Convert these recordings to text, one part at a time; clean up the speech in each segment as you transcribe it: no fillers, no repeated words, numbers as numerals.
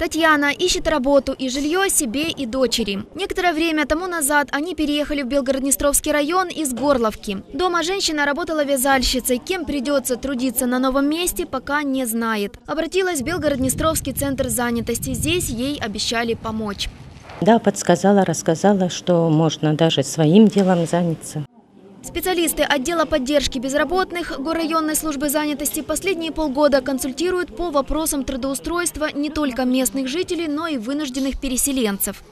Татьяна ищет работу и жилье себе и дочери. Некоторое время тому назад они переехали в Белгород-Днестровский район из Горловки. Дома женщина работала вязальщицей. Кем придется трудиться на новом месте, пока не знает. Обратилась в Белгород-Днестровский центр занятости. Здесь ей обещали помочь. Да, подсказала, рассказала, что можно даже своим делом заняться. Специалисты отдела поддержки безработных горрайонной службы занятости последние полгода консультируют по вопросам трудоустройства не только местных жителей, но и вынужденных переселенцев.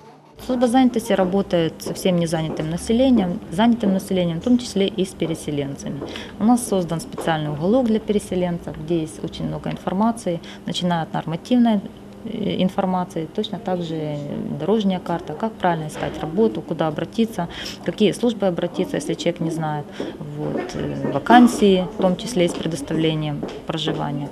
Служба занятости работает со всем незанятым населением, занятым населением, в том числе и с переселенцами. У нас создан специальный уголок для переселенцев, где есть очень много информации, начиная от нормативной информации, точно так же дорожная карта, как правильно искать работу, куда обратиться, какие службы обратиться, если человек не знает, вакансии, в том числе и с предоставлением проживания.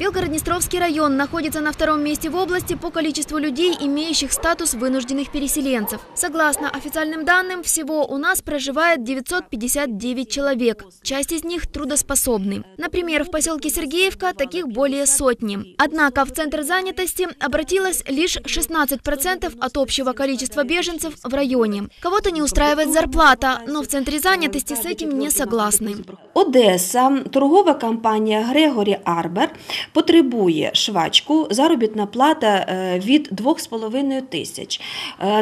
Белгород-Днестровский район находится на втором месте в области по количеству людей, имеющих статус вынужденных переселенцев. Согласно официальным данным, всего у нас проживает 959 человек. Часть из них трудоспособны. Например, в поселке Сергеевка таких более сотни. Однако в центр занятости обратилось лишь 16% от общего количества беженцев в районе. Кого-то не устраивает зарплата, но в центре занятости с этим не согласны. Одесса, торговая компания «Грегорі Арбер» потребує швачку, заробітна плата від 2,5 тисяч,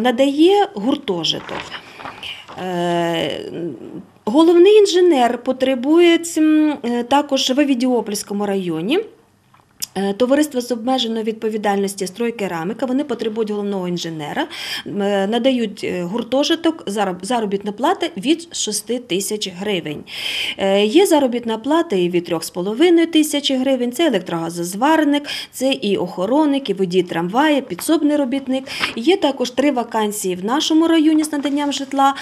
надає гуртожиток. Головний інженер потребує також в Видеопольському районі. Товариство з обмеженою відповідальності «Стройкераміка», вони потребують головного інженера, надають гуртожиток, заробітна плата від 6 тисяч гривень. Є заробітна плата і від 3,5 тисячі гривень, це електрогазозаварник, це і охоронник, і водій трамвая, підсобний робітник. Є також 3 вакансії в нашому районі з наданням житла,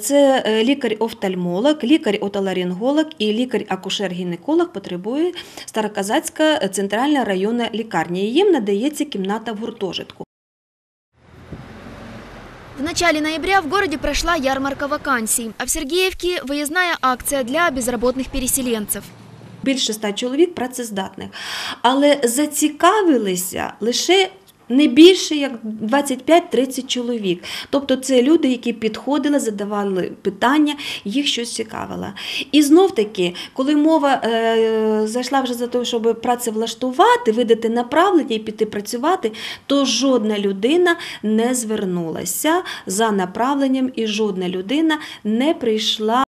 це лікар-офтальмолог, лікар-оталаринголог і лікар-акушер гинеколог потребує Староказацька центральна районна лікарня. Їм надається кімната в гуртожитку. В начале ноября в городе прошла ярмарка вакансий, а в Сергеевке выездная акция для безработных переселенцев. Більше 100 чоловік працездатних, але зацікавилися лише не більше як 25-30 чоловік. Тобто це люди, які підходили, задавали питання, їх щось цікавило. І знов таки, коли мова зайшла вже за те, щоб працевлаштувати, видати направлення і піти працювати, то жодна людина не звернулася за направленням і жодна людина не прийшла.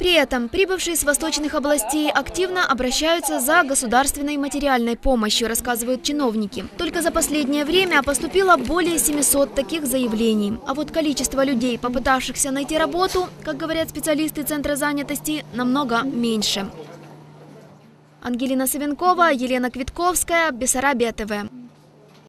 При этом прибывшие с восточных областей активно обращаются за государственной материальной помощью, рассказывают чиновники. Только за последнее время поступило более 700 таких заявлений. А вот количество людей, попытавшихся найти работу, как говорят специалисты центра занятости, намного меньше. Ангелина Савенкова, Елена Квитковская, Бессарабия-ТВ.